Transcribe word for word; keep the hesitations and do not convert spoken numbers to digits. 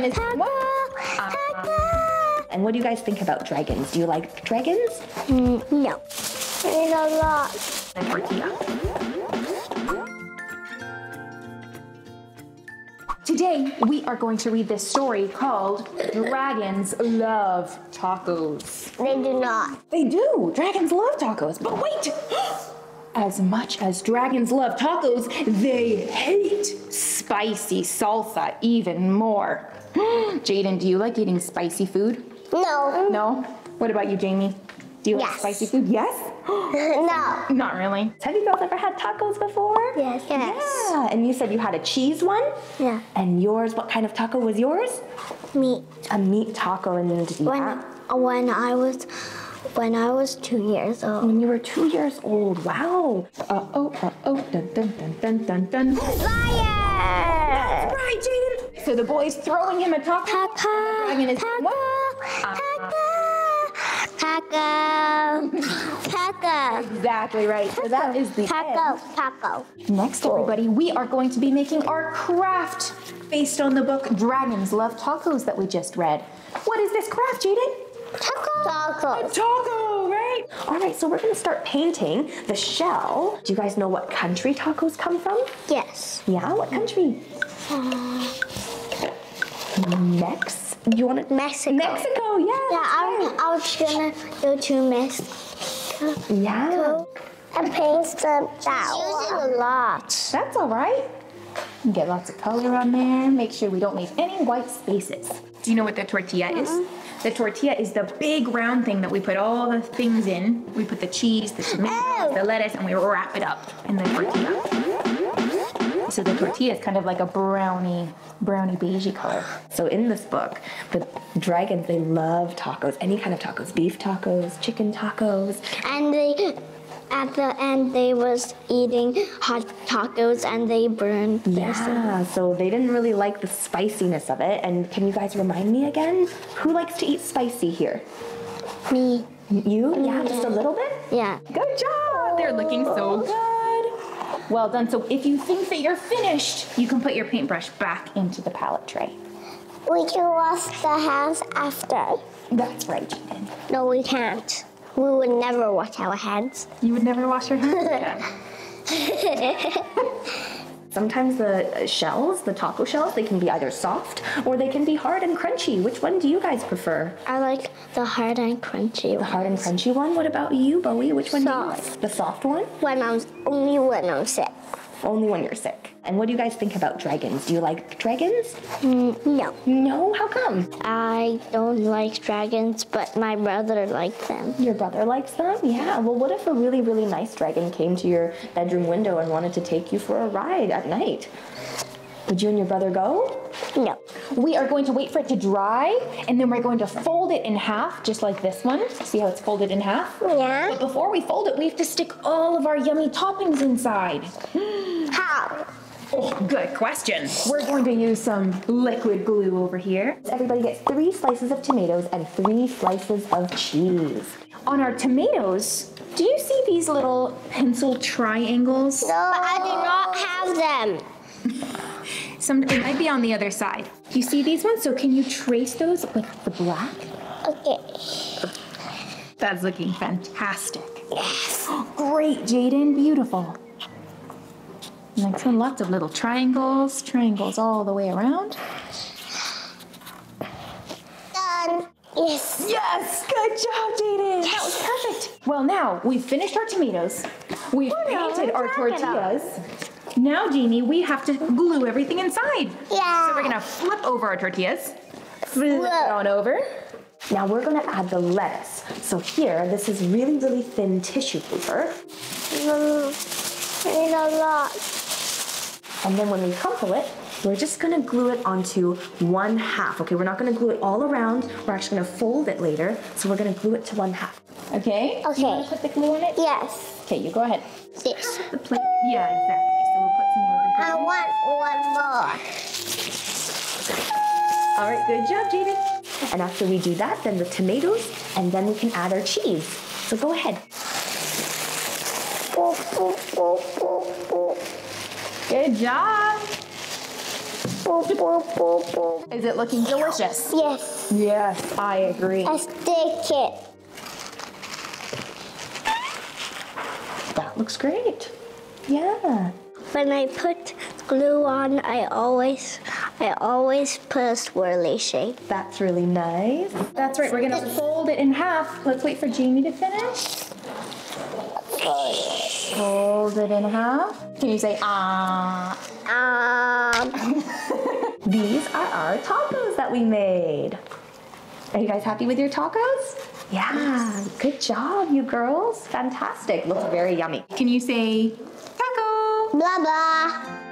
name is Taco. And what do you guys think about dragons? Do you like dragons? Mm, no. There's a lot. And today, we are going to read this story called Dragons Love Tacos. They do not. They do. Dragons love tacos. But wait! As much as dragons love tacos, they hate spicy salsa even more. Jaden, do you like eating spicy food? No. No? What about you, Jamie? Do you yes. like spicy food? Yes? No. Not really. Have you girls ever had tacos before? Yes. yes. Yeah. And you said you had a cheese one? Yeah. And yours, what kind of taco was yours? Meat. A meat taco. And then did you when, have? When I was, when I was two years old. When you were two years old, wow. Uh-oh, uh-oh, dun, dun, dun, dun, dun, dun. Liar! That's right, Jaden. So the boy's throwing him a taco. Taco. And his taco. Taco. Taco. Exactly right. Taco. So that is the taco. End. Taco. Next, everybody, we are going to be making our craft based on the book Dragons Love Tacos that we just read. What is this craft, Jaden? Taco. Taco. A taco, right? All right, so we're going to start painting the shell. Do you guys know what country tacos come from? Yes. Yeah, what country? Uh, Mexico. You want to Mexico? Mexico, yeah. Yeah, I, I was gonna go to Mexico. Yeah. And paint the flower. She's using a lot. That's all right. You can get lots of color on there. Make sure we don't leave any white spaces. Do you know what the tortilla mm-hmm. is? The tortilla is the big round thing that we put all the things in. We put the cheese, the tomatoes, oh. the lettuce, and we wrap it up in the tortilla. So the tortilla is kind of like a brownie, brownie beigey color. So in this book, the dragons, they love tacos, any kind of tacos, beef tacos, chicken tacos. And they, at the end, they was eating hot tacos and they burned their Yeah, soup. So they didn't really like the spiciness of it. And can you guys remind me again? Who likes to eat spicy here? Me. You? Mm-hmm. Yeah, just a little bit? Yeah. Good job! They're looking so good. Well done. So if you think that you're finished, you can put your paintbrush back into the palette tray. We can wash the hands after. That's right, Jaden. No, we can't. We would never wash our hands. You would never wash your hands? Sometimes the shells, the taco shells, they can be either soft or they can be hard and crunchy. Which one do you guys prefer? I like the hard and crunchy one. The hard and crunchy one? What about you, Bowie? Which one soft. do you like? The soft one? When I'm, only when I'm sick. Only when you're sick. And what do you guys think about dragons? Do you like dragons? Mm, no. No? How come? I don't like dragons, but my brother likes them. Your brother likes them? Yeah. Well, what if a really, really nice dragon came to your bedroom window and wanted to take you for a ride at night? Would you and your brother go? No. We are going to wait for it to dry, and then we're going to fold it in half, just like this one. See how it's folded in half? Yeah. But before we fold it, we have to stick all of our yummy toppings inside. How? Oh, good question. We're going to use some liquid glue over here. Everybody gets three slices of tomatoes and three slices of cheese. On our tomatoes, do you see these little pencil triangles? No, but I do not have them. Some, it might be on the other side. You see these ones? So can you trace those with the black? Okay. That's looking fantastic. Yes. Oh, great, Jaden. Beautiful. Next one, lots of little triangles. Triangles all the way around. Done. Yes. Yes. Good job, Jaden. That was perfect. Well, now we've finished our tomatoes. We've oh, no, painted our tortillas. About. Now, Jamie, we have to glue everything inside. Yeah. So we're gonna flip over our tortillas. Flip it on over. Now we're gonna add the lettuce. So here, this is really, really thin tissue paper. It's a lot. And then when we crumple it, we're just gonna glue it onto one half. Okay, we're not gonna glue it all around. We're actually gonna fold it later. So we're gonna glue it to one half. Okay? Okay. You wanna put the glue on it? Yes. Okay, you go ahead. Yes. The plate. Yeah, exactly. I want one more. All right, good job, Jaden. And after we do that, then the tomatoes, and then we can add our cheese. So go ahead. Good job. Is it looking delicious? Yes. Yes, I agree. I stick it. That looks great. Yeah. When I put glue on, I always, I always put a swirly shape. That's really nice. That's right, we're gonna fold it in half. Let's wait for Jamie to finish. Fold it in half. Can you say, ah? Ah. Um. These are our tacos that we made. Are you guys happy with your tacos? Yeah, yes. Good job, you girls. Fantastic, looks very yummy. Can you say, taco? Blah, blah.